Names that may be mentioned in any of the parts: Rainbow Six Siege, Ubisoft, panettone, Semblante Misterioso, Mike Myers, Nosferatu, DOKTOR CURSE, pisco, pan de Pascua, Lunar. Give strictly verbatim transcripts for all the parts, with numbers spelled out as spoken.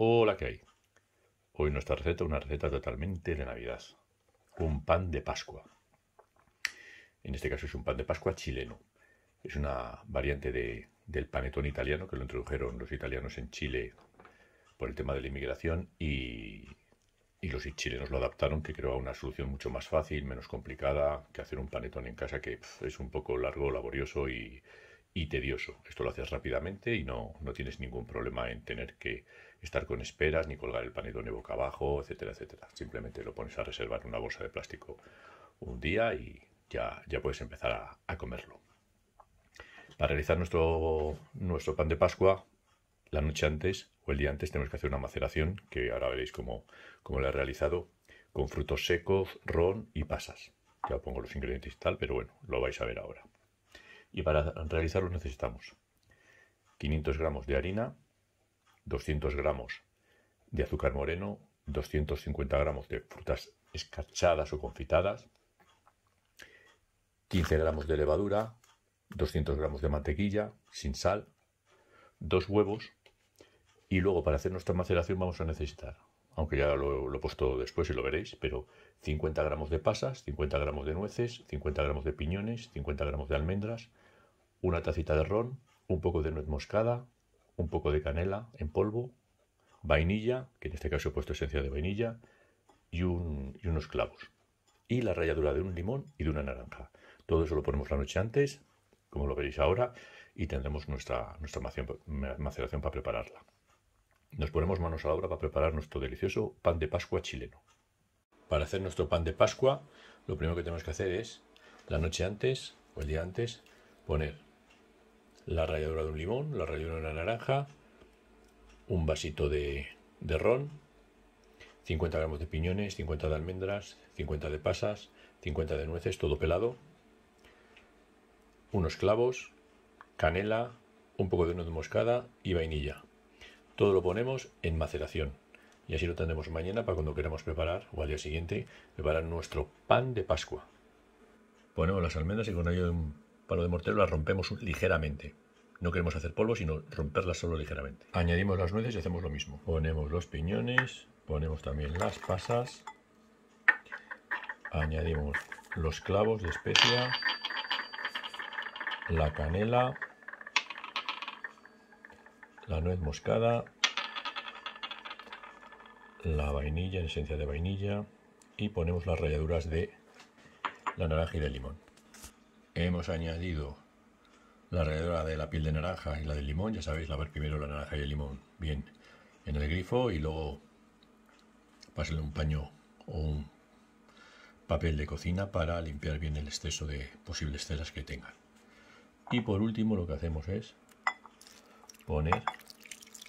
Hola, ¿qué hay? Hoy nuestra receta, una receta totalmente de Navidad. Un pan de Pascua. En este caso es un pan de Pascua chileno. Es una variante de, del panettone italiano, que lo introdujeron los italianos en Chile por el tema de la inmigración y, y los chilenos lo adaptaron, que creó una solución mucho más fácil, menos complicada, que hacer un panettone en casa, que pff, es un poco largo, laborioso y... y tedioso. Esto lo haces rápidamente y no, no tienes ningún problema en tener que estar con esperas, ni colgar el panettone boca abajo, etcétera, etcétera. Simplemente lo pones a reservar en una bolsa de plástico un día y ya, ya puedes empezar a, a comerlo. Para realizar nuestro, nuestro pan de Pascua, la noche antes o el día antes tenemos que hacer una maceración, que ahora veréis cómo, cómo la he realizado, con frutos secos, ron y pasas. Ya pongo los ingredientes y tal, pero bueno, lo vais a ver ahora. Y para realizarlo necesitamos quinientos gramos de harina, doscientos gramos de azúcar moreno, doscientos cincuenta gramos de frutas escarchadas o confitadas, quince gramos de levadura, doscientos gramos de mantequilla sin sal, dos huevos. Y luego, para hacer nuestra maceración, vamos a necesitar, aunque ya lo, lo he puesto después y lo veréis, pero cincuenta gramos de pasas, cincuenta gramos de nueces, cincuenta gramos de piñones, cincuenta gramos de almendras, una tacita de ron, un poco de nuez moscada, un poco de canela en polvo, vainilla, que en este caso he puesto esencia de vainilla, y, un, y unos clavos. Y la ralladura de un limón y de una naranja. Todo eso lo ponemos la noche antes, como lo veréis ahora, y tendremos nuestra, nuestra maceración para prepararla. Nos ponemos manos a la obra para preparar nuestro delicioso pan de Pascua chileno. Para hacer nuestro pan de Pascua, lo primero que tenemos que hacer es, la noche antes o el día antes, poner la ralladura de un limón, la ralladura de una naranja, un vasito de, de ron, cincuenta gramos de piñones, cincuenta de almendras, cincuenta de pasas, cincuenta de nueces, todo pelado, unos clavos, canela, un poco de nuez moscada y vainilla. Todo lo ponemos en maceración y así lo tendremos mañana para cuando queramos preparar, o al día siguiente, preparar nuestro pan de Pascua. Ponemos las almendras y con ayuda de un palo de mortero las rompemos ligeramente. No queremos hacer polvo, sino romperlas solo ligeramente. Añadimos las nueces y hacemos lo mismo. Ponemos los piñones, ponemos también las pasas, añadimos los clavos de especia, la canela, la nuez moscada, la vainilla, en esencia de vainilla, y ponemos las ralladuras de la naranja y del limón. Hemos añadido la ralladura de la piel de naranja y la del limón. Ya sabéis, lavar primero la naranja y el limón bien en el grifo y luego pasarle un paño o un papel de cocina para limpiar bien el exceso de posibles ceras que tengan. Y por último, lo que hacemos es poner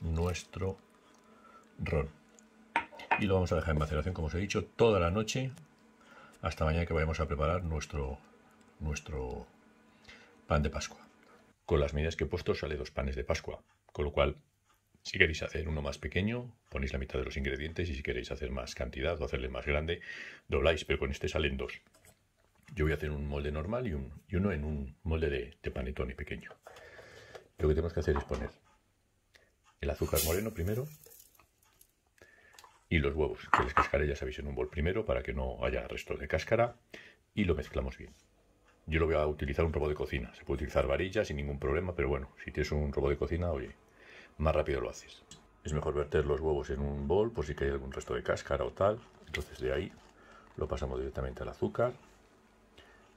nuestro ron y lo vamos a dejar en maceración, como os he dicho, toda la noche hasta mañana, que vayamos a preparar nuestro, nuestro pan de Pascua. Con las medidas que he puesto sale dos panes de Pascua, con lo cual, si queréis hacer uno más pequeño, ponéis la mitad de los ingredientes, y si queréis hacer más cantidad o hacerle más grande, dobláis, pero con este salen dos. Yo voy a hacer un molde normal y, un, y uno en un molde de, de panettone pequeño. Lo que tenemos que hacer es poner el azúcar moreno primero y los huevos, que les cascaré, ya sabéis, en un bol primero para que no haya restos de cáscara, y lo mezclamos bien. Yo lo voy a utilizar un robot de cocina, se puede utilizar varilla sin ningún problema, pero bueno, si tienes un robot de cocina, oye, más rápido lo haces. Es mejor verter los huevos en un bol por si hay algún resto de cáscara o tal, entonces de ahí lo pasamos directamente al azúcar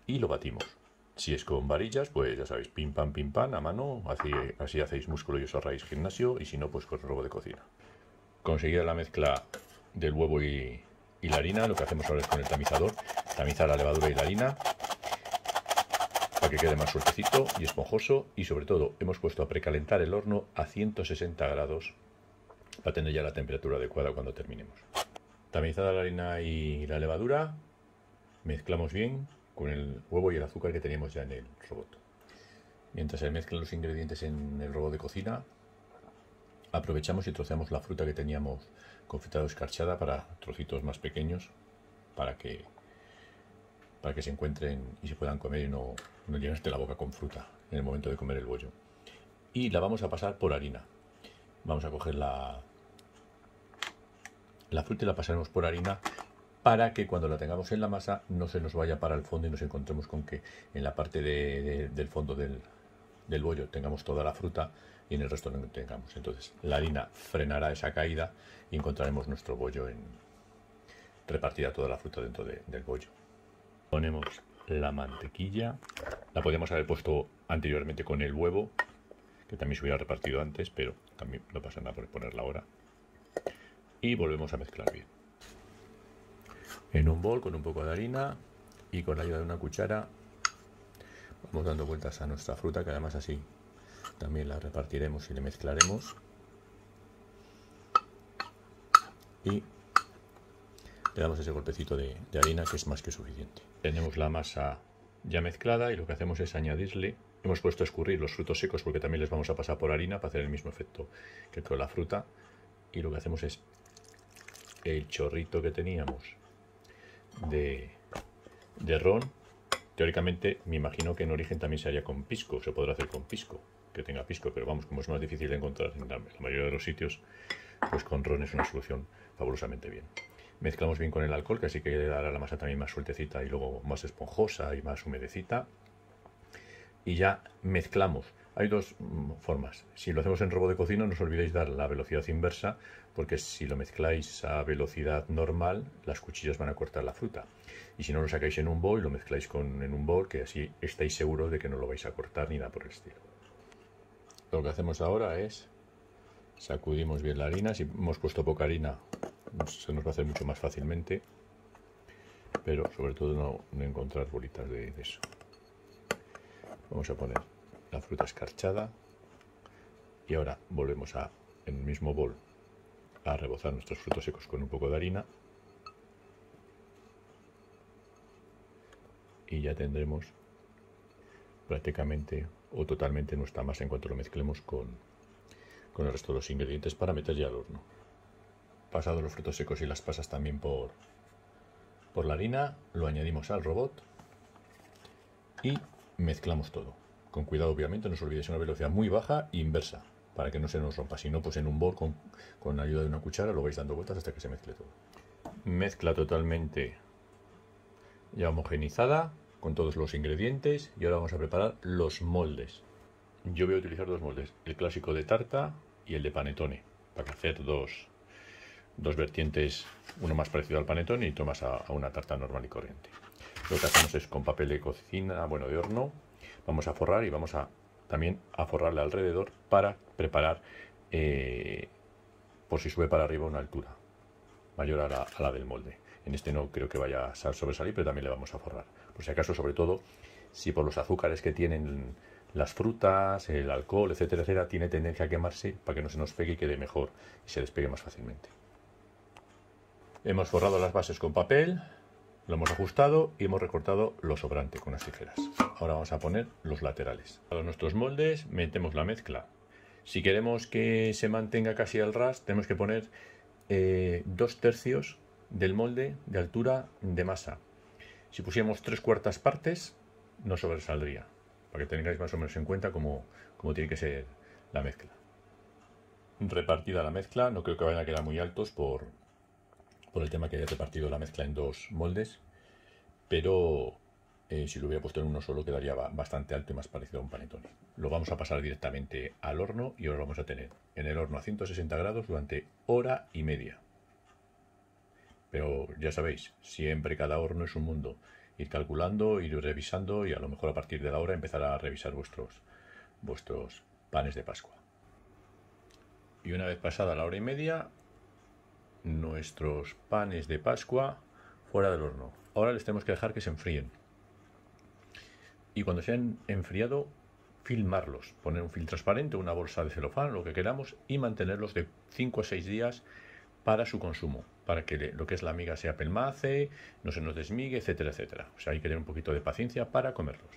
y lo batimos. Si es con varillas, pues ya sabéis, pim pam, pim pam, a mano, así, así hacéis músculo y os ahorráis gimnasio, y si no, pues con robot de cocina. Conseguida la mezcla del huevo y, y la harina, lo que hacemos ahora es con el tamizador, tamizar la levadura y la harina para que quede más sueltecito y esponjoso, y sobre todo hemos puesto a precalentar el horno a ciento sesenta grados para tener ya la temperatura adecuada cuando terminemos. Tamizada la harina y la levadura, mezclamos bien con el huevo y el azúcar que teníamos ya en el robot. Mientras se mezclan los ingredientes en el robot de cocina, aprovechamos y troceamos la fruta que teníamos confitado escarchada para trocitos más pequeños, para que, para que se encuentren y se puedan comer y no, no llenarte la boca con fruta en el momento de comer el bollo. Y la vamos a pasar por harina. Vamos a coger la, La fruta la pasaremos por harina para que cuando la tengamos en la masa no se nos vaya para el fondo y nos encontremos con que en la parte de, de, del fondo del, del bollo tengamos toda la fruta y en el resto no tengamos. Entonces la harina frenará esa caída y encontraremos nuestro bollo en, repartida toda la fruta dentro de, del bollo. Ponemos la mantequilla, la podemos haber puesto anteriormente con el huevo, que también se hubiera repartido antes, pero también no pasa nada por ponerla ahora. Y volvemos a mezclar bien. En un bol con un poco de harina y con la ayuda de una cuchara vamos dando vueltas a nuestra fruta, que además así también la repartiremos y le mezclaremos. Y le damos ese golpecito de, de harina, que es más que suficiente. Tenemos la masa ya mezclada y lo que hacemos es añadirle, hemos puesto a escurrir los frutos secos porque también les vamos a pasar por harina para hacer el mismo efecto que con la fruta, y lo que hacemos es el chorrito que teníamos de, de ron. Teóricamente me imagino que en origen también se haría con pisco, se podrá hacer con pisco, que tenga pisco, pero vamos, como es más difícil de encontrar en la, en la mayoría de los sitios, pues con ron es una solución fabulosamente bien. Mezclamos bien con el alcohol, que así que le dará la masa también más sueltecita y luego más esponjosa y más humedecita. Y ya mezclamos. Hay dos formas. Si lo hacemos en robo de cocina, no os olvidéis dar la velocidad inversa, porque si lo mezcláis a velocidad normal, las cuchillas van a cortar la fruta. Y si no, lo sacáis en un bol, lo mezcláis con, en un bol, que así estáis seguros de que no lo vais a cortar ni nada por el estilo. Lo que hacemos ahora es sacudimos bien la harina. Si hemos puesto poca harina, se nos va a hacer mucho más fácilmente, pero sobre todo no, no encontrar bolitas de, de eso. Vamos a poner la fruta escarchada y ahora volvemos a, en el mismo bol, a rebozar nuestros frutos secos con un poco de harina y ya tendremos prácticamente o totalmente nuestra masa en cuanto lo mezclemos con, con el resto de los ingredientes para meter ya al horno. Pasado los frutos secos y las pasas también por, por la harina, lo añadimos al robot y mezclamos todo. Con cuidado, obviamente, no os olvidéis, una velocidad muy baja e inversa, para que no se nos rompa. Si no, pues en un bol con, con ayuda de una cuchara lo vais dando vueltas hasta que se mezcle todo. Mezcla totalmente ya homogenizada con todos los ingredientes y ahora vamos a preparar los moldes. Yo voy a utilizar dos moldes, el clásico de tarta y el de panettone, para hacer dos... dos vertientes, uno más parecido al panettone y otro más a, a una tarta normal y corriente. Lo que hacemos es con papel de cocina, bueno, de horno, vamos a forrar y vamos a también a forrarle alrededor para preparar, eh, por si sube para arriba, una altura mayor a la, a la del molde. En este no creo que vaya a sobresalir, pero también le vamos a forrar. Por si acaso, sobre todo, si por los azúcares que tienen las frutas, el alcohol, etcétera, etcétera, tiene tendencia a quemarse, para que no se nos pegue y quede mejor y se despegue más fácilmente. Hemos forrado las bases con papel, lo hemos ajustado y hemos recortado lo sobrante con las tijeras. Ahora vamos a poner los laterales. Para nuestros moldes metemos la mezcla. Si queremos que se mantenga casi al ras, tenemos que poner eh, dos tercios del molde de altura de masa. Si pusiéramos tres cuartas partes, no sobresaldría. Para que tengáis más o menos en cuenta cómo, cómo tiene que ser la mezcla. Repartida la mezcla, no creo que vayan a quedar muy altos por... por el tema que haya repartido la mezcla en dos moldes, pero eh, si lo hubiera puesto en uno solo quedaría bastante alto y más parecido a un panettone. Lo vamos a pasar directamente al horno y ahora lo vamos a tener en el horno a ciento sesenta grados durante hora y media. Pero ya sabéis, siempre cada horno es un mundo. Ir calculando, ir revisando y a lo mejor a partir de la hora empezar a revisar vuestros, vuestros panes de Pascua. Y una vez pasada la hora y media, nuestros panes de Pascua fuera del horno. Ahora les tenemos que dejar que se enfríen. Y cuando se han enfriado, filmarlos. Poner un film transparente, una bolsa de celofán, lo que queramos, y mantenerlos de cinco a seis días para su consumo. Para que lo que es la miga sea pelmace, no se nos desmigue, etcétera, etcétera. O sea, hay que tener un poquito de paciencia para comerlos.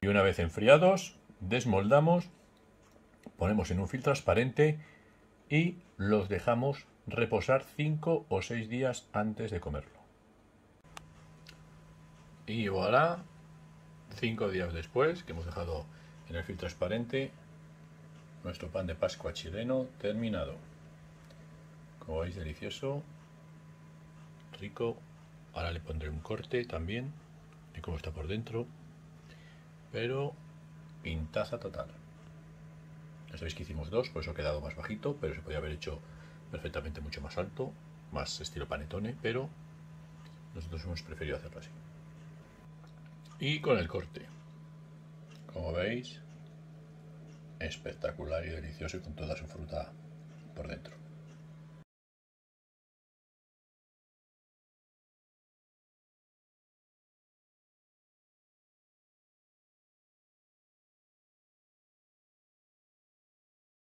Y una vez enfriados, desmoldamos, ponemos en un film transparente y los dejamos reposar cinco o seis días antes de comerlo. Y voilà, cinco días después, que hemos dejado en el film transparente, nuestro pan de Pascua chileno terminado. Como veis, delicioso rico. Ahora le pondré un corte también de cómo está por dentro, pero pintaza total. Ya sabéis que hicimos dos, por eso ha quedado más bajito, pero se podía haber hecho perfectamente mucho más alto, más estilo panettone, pero nosotros hemos preferido hacerlo así. Y con el corte, como veis, espectacular y delicioso y con toda su fruta por dentro.